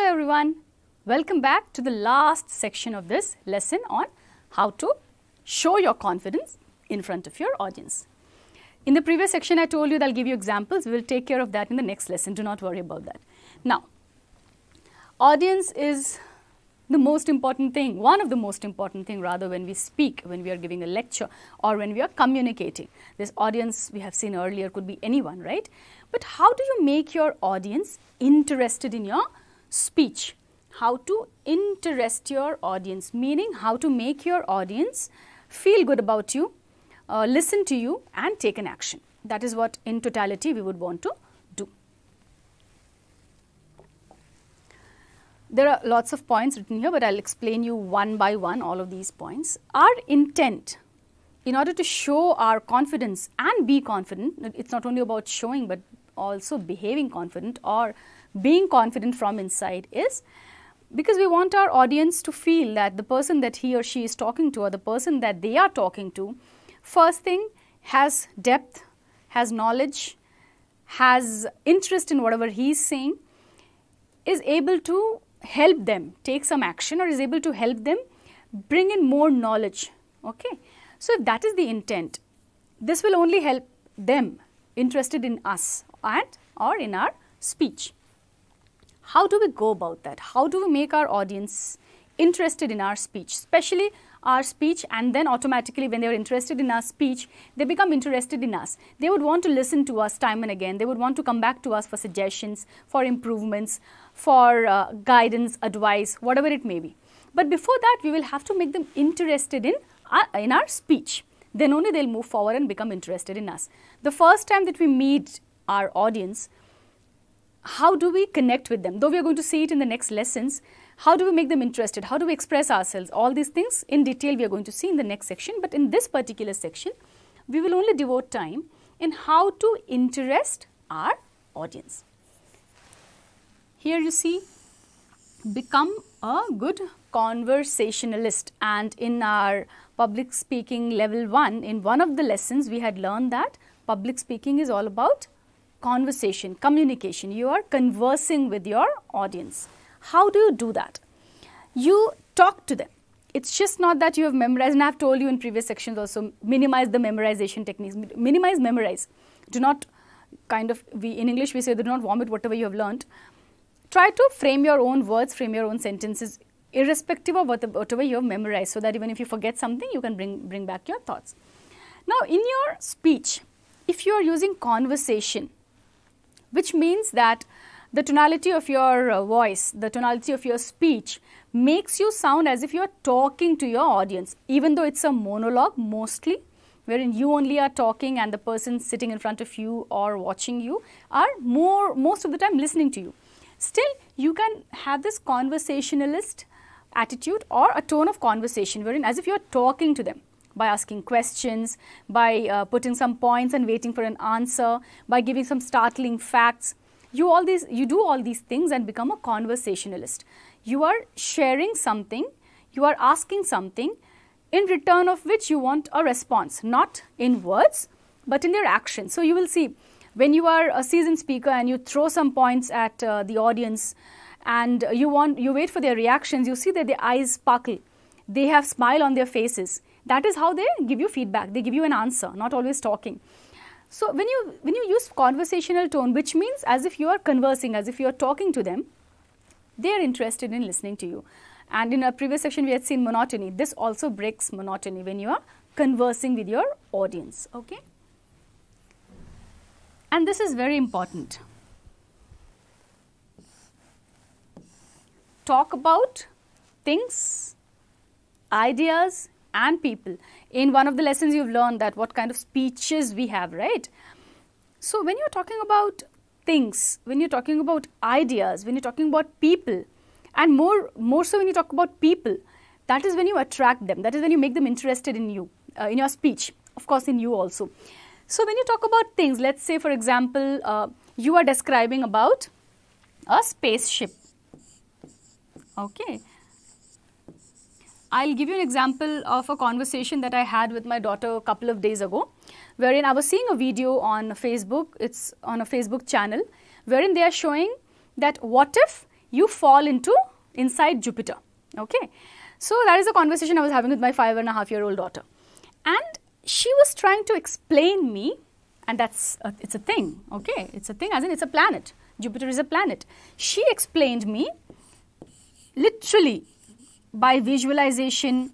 Hello everyone, welcome back to the last section of this lesson on how to show your confidence in front of your audience. In the previous section I told you that I'll give you examples. We will take care of that in the next lesson, do not worry about that. Now, audience is the most important thing, one of the most important thing rather when we speak, when we are giving a lecture or when we are communicating. This audience we have seen earlier could be anyone, right? But how do you make your audience interested in your speech? How to interest your audience, meaning how to make your audience feel good about you, listen to you and take an action. That is what in totality we would want to do. There are lots of points written here, but I will explain you one by one all of these points. Our intent in order to show our confidence and be confident, it is not only about showing but also behaving confident or being confident from inside, is because we want our audience to feel that the person that he or she is talking to or the person that they are talking to, first thing, has depth, has knowledge, has interest in whatever he is saying, is able to help them take some action or is able to help them bring in more knowledge. Okay? So, if that is the intent, this will only help them interested in us and or in our speech. How do we go about that? How do we make our audience interested in our speech, especially our speech, and then automatically when they are interested in our speech, they become interested in us. They would want to listen to us time and again. They would want to come back to us for suggestions, for improvements, for guidance, advice, whatever it may be. But before that, we will have to make them interested in our speech. Then only they will move forward and become interested in us. The first time that we meet our audience, how do we connect with them? Though we are going to see it in the next lessons, how do we make them interested? How do we express ourselves? All these things in detail we are going to see in the next section. But in this particular section, we will only devote time in how to interest our audience. Here you see, become a good conversationalist. And in our public speaking level 1, in one of the lessons we had learned that public speaking is all about conversation, communication. You are conversing with your audience. How do you do that? You talk to them. It's just not that you have memorized, and I have told you in previous sections also, minimize the memorization techniques. Minimize, memorize. Do not kind of, in English we say, do not vomit whatever you have learnt. Try to frame your own words, frame your own sentences, irrespective of whatever you have memorized, so that even if you forget something, you can bring back your thoughts. Now, in your speech, if you are using conversation, which means that the tonality of your voice, the tonality of your speech makes you sound as if you are talking to your audience, even though it's a monologue mostly, wherein you only are talking and the person sitting in front of you or watching you are most of the time listening to you. Still, you can have this conversationalist attitude or a tone of conversation wherein as if you are talking to them, by asking questions, by putting some points and waiting for an answer, by giving some startling facts. You do all these things and become a conversationalist. You are sharing something, you are asking something, in return of which you want a response, not in words, but in their actions. So, you will see when you are a seasoned speaker and you throw some points at the audience and you wait for their reactions, you see that their eyes sparkle, they have smile on their faces. That is how they give you feedback, they give you an answer, not always talking. So, when you use conversational tone, which means as if you are conversing, as if you are talking to them, they are interested in listening to you. And in our previous section, we had seen monotony. This also breaks monotony when you are conversing with your audience, okay? And this is very important. Talk about things, ideas, and people. In one of the lessons you have learned that what kind of speeches we have, right? So, when you are talking about things, when you are talking about ideas, when you are talking about people, and more so when you talk about people, that is when you attract them, that is when you make them interested in you, in your speech, of course in you also. So, when you talk about things, let us say for example, you are describing about a spaceship, okay. I will give you an example of a conversation that I had with my daughter a couple of days ago, wherein I was seeing a video on Facebook, it's on a Facebook channel, wherein they are showing that what if you fall inside Jupiter. Okay. So, that is the conversation I was having with my 5.5-year-old daughter, and she was trying to explain me, and it's a thing, okay, it's a thing as in it's a planet, Jupiter is a planet. She explained me literally by visualization,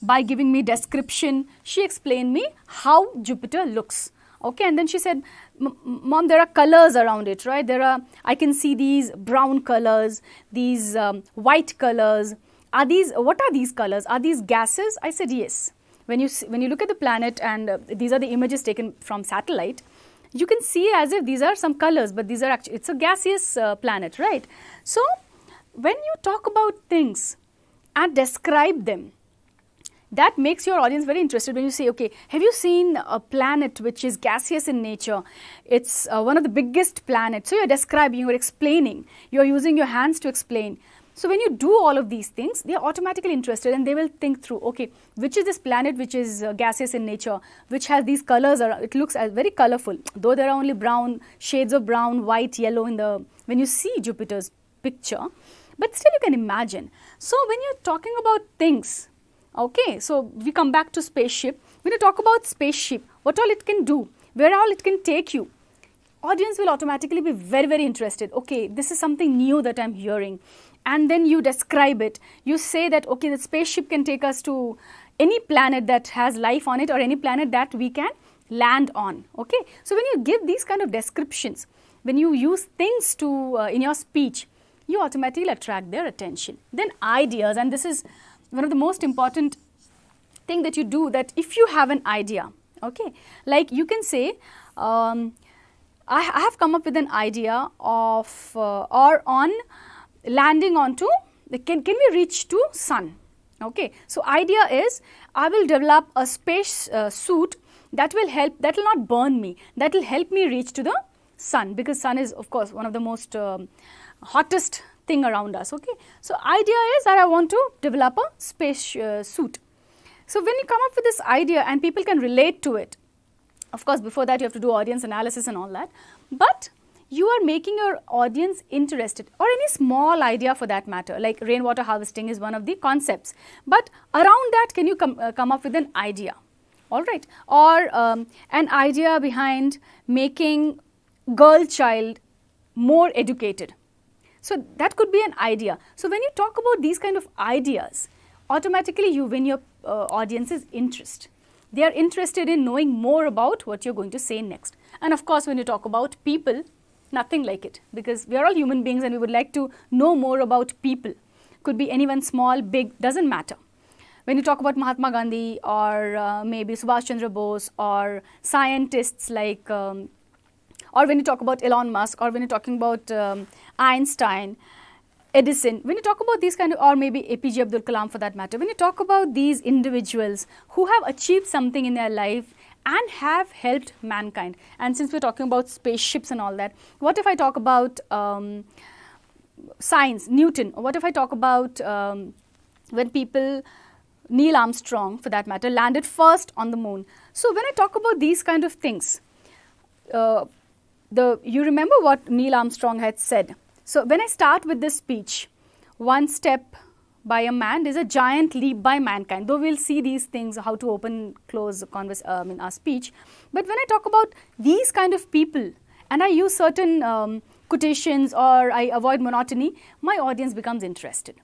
by giving me description, she explained me how Jupiter looks. Okay, and then she said, Mom, there are colors around it, right? I can see these brown colors, these white colors. What are these colors? Are these gases? I said, yes. When you look at the planet, and these are the images taken from satellite, you can see as if these are some colors, but these are actually, it's a gaseous planet, right? So, when you talk about things and describe them, that makes your audience very interested. When you say, okay, have you seen a planet which is gaseous in nature? It's one of the biggest planets. So, you're describing, you're explaining, you're using your hands to explain. So, when you do all of these things, they are automatically interested, and they will think through, okay, which is this planet which is gaseous in nature, which has these colors, it looks very colorful, though there are only brown, shades of brown, white, yellow when you see Jupiter's picture, but still you can imagine. So, when you are talking about things, okay, so we come back to spaceship, when you talk about spaceship, what all it can do, where all it can take you, audience will automatically be very, very interested. Okay, this is something new that I am hearing. And then you describe it, you say that, okay, the spaceship can take us to any planet that has life on it or any planet that we can land on, okay. So, when you give these kind of descriptions, when you use things in your speech, you automatically attract their attention. Then ideas, and this is one of the most important thing that you do, that if you have an idea, okay, like you can say, I have come up with an idea of, or on, landing onto, can we reach to sun, okay. So, idea is, I will develop a space suit that will help, that will not burn me, that will help me reach to the sun, because sun is of course one of the most hottest thing around us, okay. So, idea is that I want to develop a space suit. So, when you come up with this idea and people can relate to it, of course before that you have to do audience analysis and all that, but you are making your audience interested, or any small idea for that matter, like rainwater harvesting is one of the concepts, but around that can you come up with an idea, alright, or an idea behind making girl child more educated. So, that could be an idea. So, when you talk about these kind of ideas, automatically you win your audience's interest. They are interested in knowing more about what you are going to say next. And of course, when you talk about people, nothing like it, because we are all human beings and we would like to know more about people. Could be anyone, small, big, doesn't matter. When you talk about Mahatma Gandhi or maybe Subhas Chandra Bose or scientists like, or when you talk about Elon Musk, or when you're talking about Einstein, Edison, when you talk about these kind of, or maybe APJ Abdul Kalam for that matter, when you talk about these individuals who have achieved something in their life and have helped mankind. And since we are talking about spaceships and all that, what if I talk about science, Newton, or what if I talk about when people, Neil Armstrong for that matter, landed first on the moon. So, when I talk about these kind of things, you remember what Neil Armstrong had said. So, when I start with this speech, one step by a man is a giant leap by mankind, though we will see these things, how to open, close in our speech. But when I talk about these kind of people and I use certain quotations or I avoid monotony, my audience becomes interested,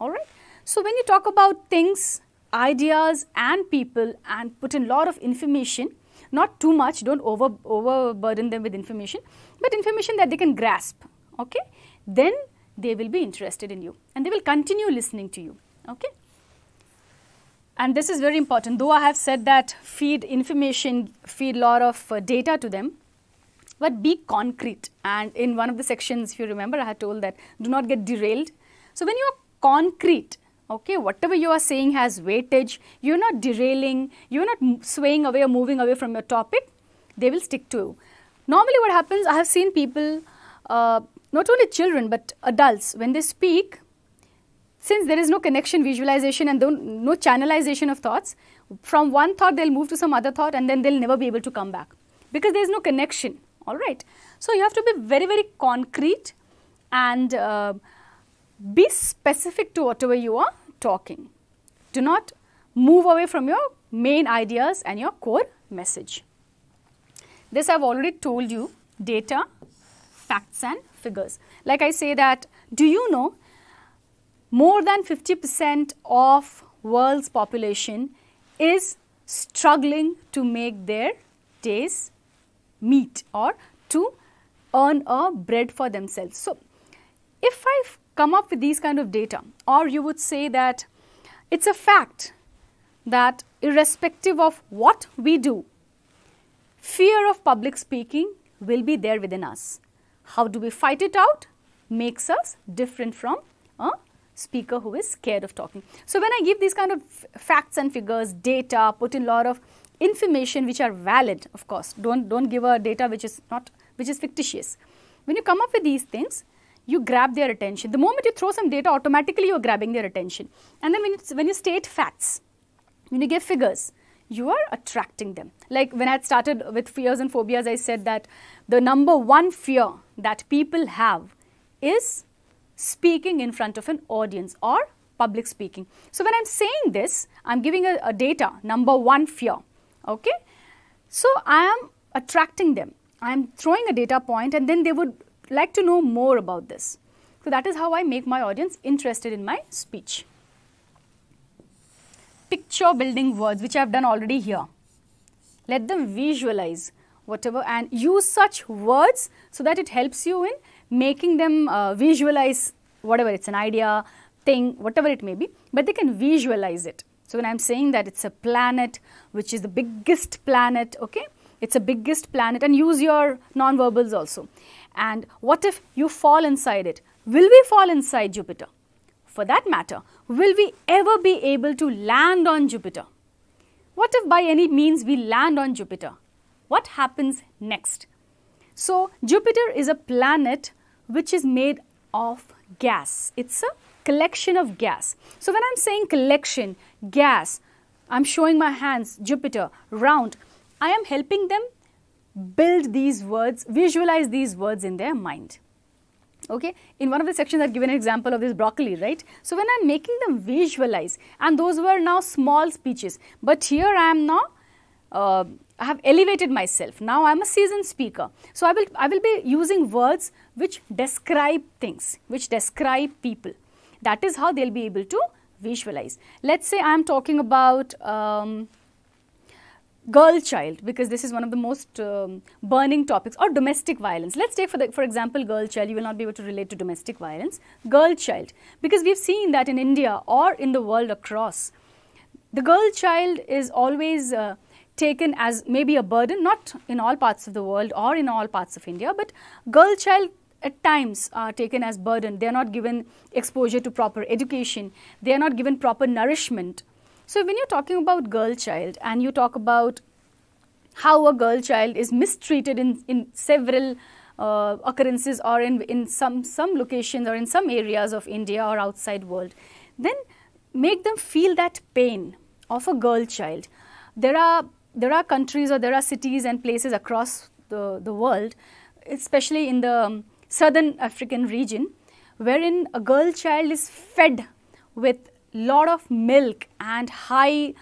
alright. So, when you talk about things, ideas and people and put in lot of information, not too much, don't overburden them with information, but information that they can grasp, okay, then they will be interested in you and they will continue listening to you, okay. And this is very important, though I have said that feed information, feed lot of data to them, but be concrete. And in one of the sections, if you remember, I had told that do not get derailed. So, when you are concrete, okay, whatever you are saying has weightage, you are not derailing, you are not swaying away or moving away from your topic, they will stick to you. Normally what happens, I have seen people, not only children but adults, when they speak, since there is no connection, visualization and no channelization of thoughts, from one thought they will move to some other thought and then they will never be able to come back because there is no connection, alright. So, you have to be very, very concrete and be specific to whatever you are talking. Do not move away from your main ideas and your core message. This I have already told you, data, facts and figures. Like I say that, do you know more than 50% of world's population is struggling to make their days meet or to earn a bread for themselves. So, if I come up with these kind of data, or you would say that it's a fact that irrespective of what we do, fear of public speaking will be there within us. How do we fight it out? Makes us different from a speaker who is scared of talking. So, when I give these kind of facts and figures, data, put in a lot of information which are valid, of course, don't give a data which is not, which is fictitious. When you come up with these things, you grab their attention. The moment you throw some data, automatically you are grabbing their attention. And then when you state facts, when you give figures, you are attracting them. Like when I started with fears and phobias, I said that the number one fear that people have is speaking in front of an audience or public speaking. So, when I am saying this, I am giving a data, number one fear, okay. So, I am attracting them. I am throwing a data point and then they would like to know more about this. So, that is how I make my audience interested in my speech. Picture building words, which I have done already here. Let them visualize whatever and use such words so that it helps you in making them visualize whatever, it's an idea, thing, whatever it may be, but they can visualize it. So, when I am saying that it's a planet, which is the biggest planet, okay, it's a biggest planet, and use your non-verbals also. And what if you fall inside it? Will we fall inside Jupiter? For that matter, will we ever be able to land on Jupiter? What if by any means we land on Jupiter? What happens next? So, Jupiter is a planet which is made of gas. It's a collection of gas. So, when I'm saying collection, gas, I'm showing my hands, Jupiter, round. I am helping them build these words, visualize these words in their mind. Okay, in one of the sections I have given an example of this broccoli, right? So, when I am making them visualize, and those were now small speeches, but here I am now, I have elevated myself. Now, I am a seasoned speaker. So, I will be using words which describe things, which describe people. That is how they will be able to visualize. Let's say I am talking about girl child, because this is one of the most burning topics, or domestic violence. Let's take for example girl child. You will not be able to relate to domestic violence. Girl child, because we have seen that in India or in the world across, the girl child is always taken as maybe a burden, not in all parts of the world or in all parts of India, but girl child at times are taken as burden. They are not given exposure to proper education. They are not given proper nourishment. So, when you are talking about girl child and you talk about how a girl child is mistreated in several occurrences, or in some locations or in some areas of India or outside world, then make them feel that pain of a girl child. There are countries, or there are cities and places across the world, especially in the southern African region, wherein a girl child is fed with lot of milk and high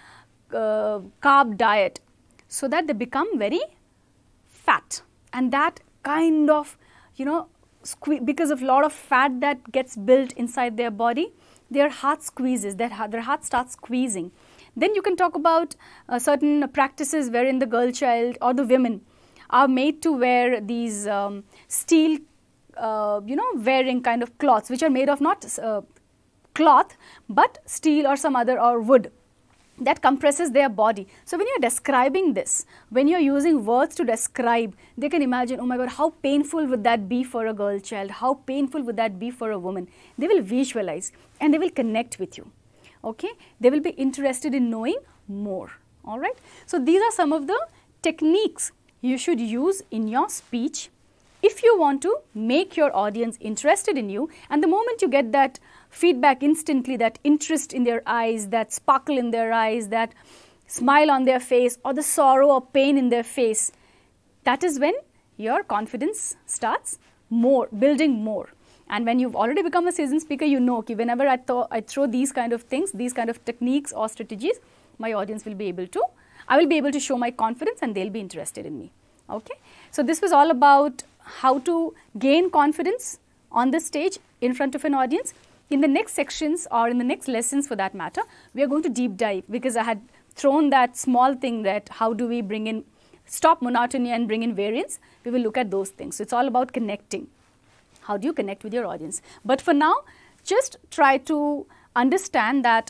carb diet, so that they become very fat, and that kind of, you know, because of lot of fat that gets built inside their body, their heart squeezes, their heart starts squeezing. Then you can talk about certain practices wherein the girl child or the women are made to wear these steel, wearing kind of cloths, which are made of not cloth, but steel or some other, or wood, that compresses their body. So, when you are describing this, when you are using words to describe, they can imagine, oh my God, how painful would that be for a girl child? How painful would that be for a woman? They will visualize and they will connect with you, okay? They will be interested in knowing more, all right? So, these are some of the techniques you should use in your speech if you want to make your audience interested in you. And the moment you get that feedback instantly, that interest in their eyes, that sparkle in their eyes, that smile on their face, or the sorrow or pain in their face, that is when your confidence starts building more. And when you've already become a seasoned speaker, you know, okay, whenever I throw these kind of things, these kind of techniques or strategies, my audience will be able to, I will be able to show my confidence and they'll be interested in me. Okay. So this was all about how to gain confidence on the stage in front of an audience. In the next sections or in the next lessons for that matter, we are going to deep dive, because I had thrown that small thing that how do we bring in, stop monotony and bring in variance. We will look at those things. So it's all about connecting. How do you connect with your audience? But for now, just try to understand that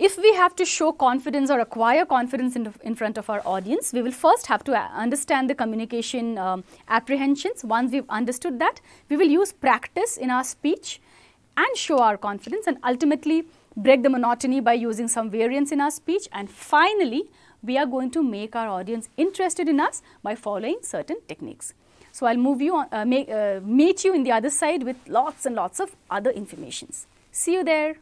if we have to show confidence or acquire confidence in front of our audience, we will first have to understand the communication apprehensions. Once we've understood that, we will use practice in our speech and show our confidence, and ultimately break the monotony by using some variance in our speech. And finally, we are going to make our audience interested in us by following certain techniques. So I'll move you on, meet you in the other side with lots and lots of other informations. See you there.